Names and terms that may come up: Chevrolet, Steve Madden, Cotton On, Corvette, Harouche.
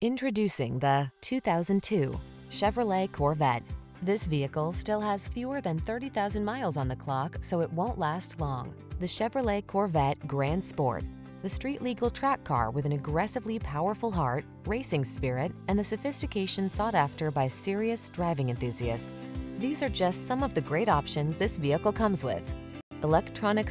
Introducing the 2002 Chevrolet Corvette. This vehicle still has fewer than 30,000 miles on the clock, so it won't last long. The Chevrolet Corvette Grand Sport, the street-legal track car with an aggressively powerful heart, racing spirit, and the sophistication sought after by serious driving enthusiasts. These are just some of the great options this vehicle comes with: electronic